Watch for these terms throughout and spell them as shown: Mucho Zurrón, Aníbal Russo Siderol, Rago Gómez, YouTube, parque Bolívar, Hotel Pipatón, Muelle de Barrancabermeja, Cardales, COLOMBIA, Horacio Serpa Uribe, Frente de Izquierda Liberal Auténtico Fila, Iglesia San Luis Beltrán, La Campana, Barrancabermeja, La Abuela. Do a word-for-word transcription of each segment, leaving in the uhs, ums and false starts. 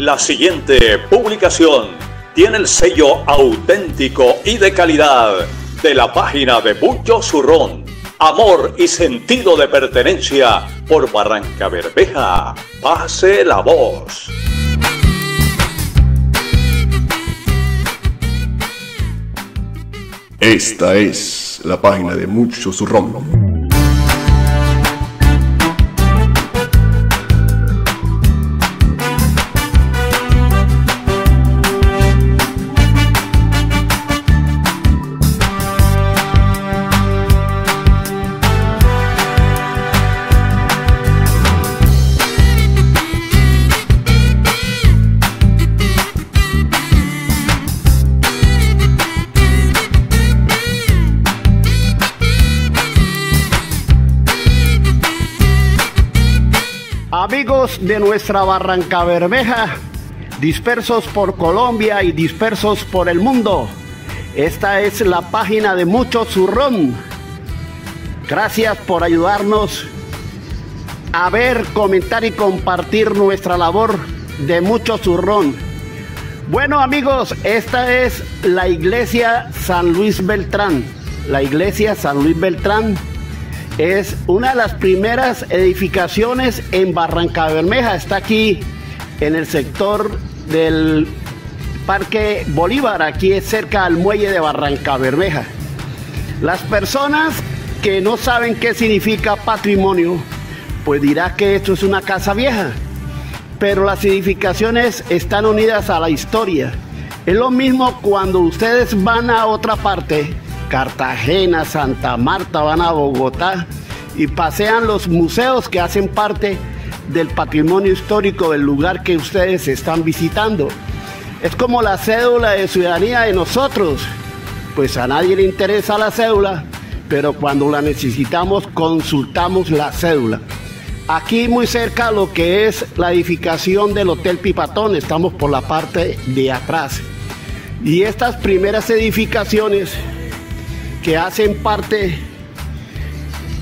La siguiente publicación tiene el sello auténtico y de calidad de la página de Mucho Zurrón. Amor y sentido de pertenencia por Barrancabermeja. Pase la voz. Esta es la página de Mucho Zurrón. Amigos de nuestra Barrancabermeja, dispersos por Colombia y dispersos por el mundo, esta es la página de Mucho Zurrón. Gracias por ayudarnos a ver, comentar y compartir nuestra labor de Mucho Zurrón. Bueno amigos, esta es la Iglesia San Luis Beltrán. La Iglesia San Luis Beltrán es una de las primeras edificaciones en Barrancabermeja. Está aquí en el sector del parque Bolívar, aquí es cerca al muelle de Barrancabermeja. Las personas que no saben qué significa patrimonio, pues dirá que esto es una casa vieja, pero las edificaciones están unidas a la historia. Es lo mismo cuando ustedes van a otra parte, Cartagena, Santa Marta, van a Bogotá y pasean los museos que hacen parte del patrimonio histórico del lugar que ustedes están visitando. Es como la cédula de ciudadanía de nosotros, pues a nadie le interesa la cédula, pero cuando la necesitamos consultamos la cédula. Aquí muy cerca lo que es la edificación del Hotel Pipatón, estamos por la parte de atrás. Y estas primeras edificaciones que hacen parte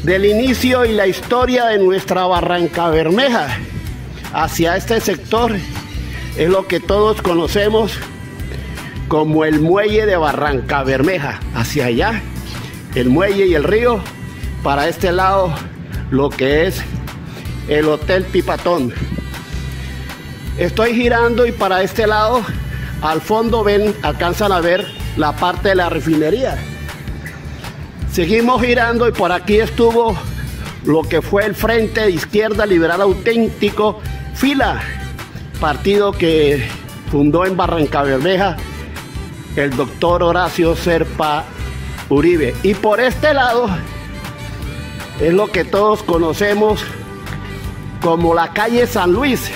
del inicio y la historia de nuestra Barrancabermeja. Hacia este sector es lo que todos conocemos como el muelle de Barrancabermeja. Hacia allá, el muelle y el río. Para este lado, lo que es el Hotel Pipatón. Estoy girando y para este lado, al fondo ven, alcanzan a ver la parte de la refinería. Seguimos girando y por aquí estuvo lo que fue el Frente de Izquierda Liberal Auténtico Fila, partido que fundó en Barrancabermeja el doctor Horacio Serpa Uribe. Y por este lado es lo que todos conocemos como la calle San Luis,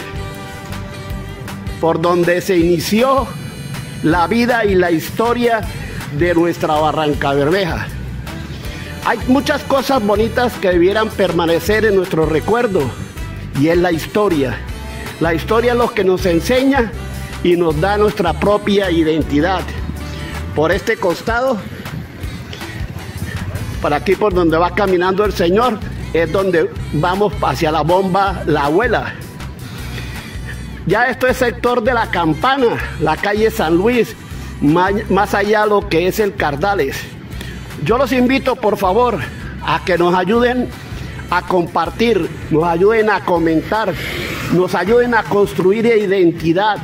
por donde se inició la vida y la historia de nuestra Barrancabermeja. Hay muchas cosas bonitas que debieran permanecer en nuestro recuerdo y es la historia. La historia es lo que nos enseña y nos da nuestra propia identidad. Por este costado, por aquí por donde va caminando el señor, es donde vamos hacia la bomba La Abuela. Ya esto es sector de La Campana, la calle San Luis, más allá lo que es el Cardales. Yo los invito, por favor, a que nos ayuden a compartir, nos ayuden a comentar, nos ayuden a construir identidad,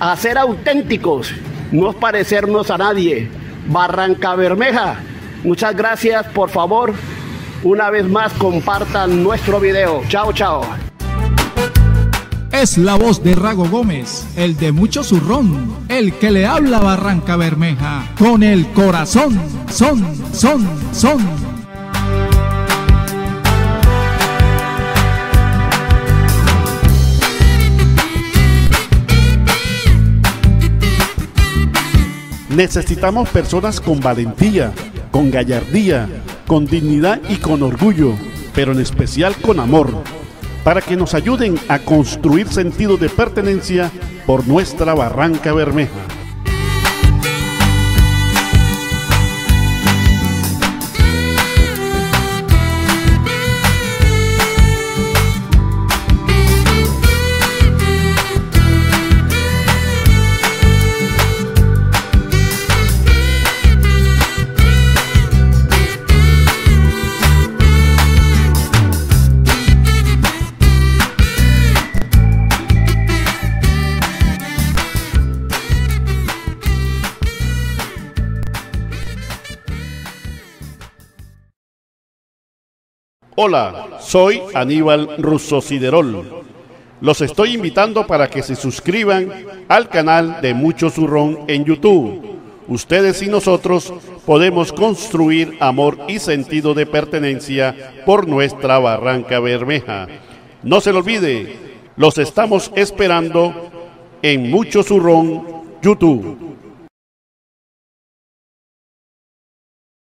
a ser auténticos, no parecernos a nadie. Barrancabermeja, muchas gracias, por favor, una vez más compartan nuestro video. Chao, chao. Es la voz de Rago Gómez, el de Mucho Zurrón, el que le habla Barrancabermeja, con el corazón, son, son, son. Necesitamos personas con valentía, con gallardía, con dignidad y con orgullo, pero en especial con amor, para que nos ayuden a construir sentido de pertenencia por nuestra Barrancabermeja. Hola, soy Aníbal Russo Siderol. Los estoy invitando para que se suscriban al canal de Mucho Zurrón en YouTube. Ustedes y nosotros podemos construir amor y sentido de pertenencia por nuestra Barrancabermeja. No se lo olvide, los estamos esperando en Mucho Zurrón YouTube.